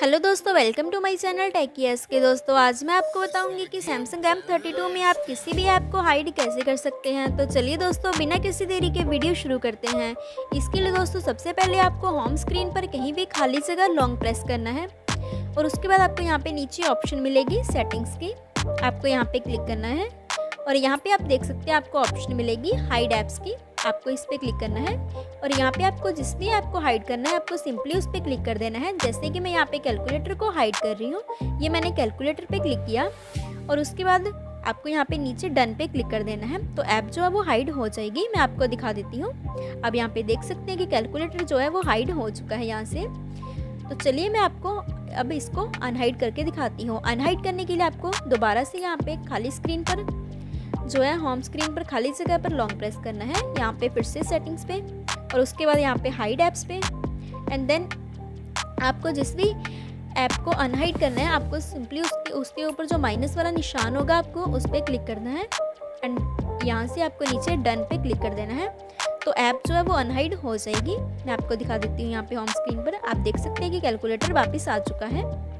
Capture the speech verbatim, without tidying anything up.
Hello दोस्तों, welcome to my channel टेकियर्स के। दोस्तों आज मैं आपको बताऊंगी कि सैमसंग एम थर्टी टू में आप किसी भी ऐप को हाइड कैसे कर सकते हैं। तो चलिए दोस्तों बिना किसी देरी के वीडियो शुरू करते हैं। इसके लिए दोस्तों सबसे पहले आपको होम स्क्रीन पर कहीं भी खाली जगह लॉन्ग प्रेस करना है और उसके बाद आपको यहाँ पे नीचे ऑप्शन मिलेगी सेटिंग्स की, आपको यहाँ पर क्लिक करना है और यहाँ पर आप देख सकते हैं आपको ऑप्शन मिलेगी हाइड ऐप्स की, आपको इस पर क्लिक करना है और यहाँ पे आपको जिस भी ऐप को हाइड करना है आपको सिंपली उस पर क्लिक कर देना है। जैसे कि मैं यहाँ पे कैलकुलेटर को हाइड कर रही हूँ, ये मैंने कैलकुलेटर पे क्लिक किया और उसके बाद आपको यहाँ पे नीचे डन पे क्लिक कर देना है तो ऐप जो है वो हाइड हो जाएगी। मैं आपको दिखा देती हूँ, आप यहाँ पे देख सकते हैं कि कैलकुलेटर जो है वो हाइड हो चुका है यहाँ से। तो चलिए मैं आपको अब इसको अनहाइड करके दिखाती हूँ। अनहाइड करने के लिए आपको दोबारा से यहाँ पे खाली स्क्रीन पर जो है होम स्क्रीन पर खाली जगह पर लॉन्ग प्रेस करना है, यहाँ पे फिर से सेटिंग्स पे और उसके बाद यहाँ पे हाइड ऐप्स पे एंड देन आपको जिस भी ऐप को अनहाइड करना है आपको सिंपली उसके उसके ऊपर जो माइनस वाला निशान होगा आपको उस पर क्लिक करना है एंड यहाँ से आपको नीचे डन पे क्लिक कर देना है तो ऐप जो है वो अनहाइड हो जाएगी। मैं आपको दिखा देती हूँ यहाँ पे होम स्क्रीन पर, आप देख सकते हैं कि कैलकुलेटर वापस आ चुका है।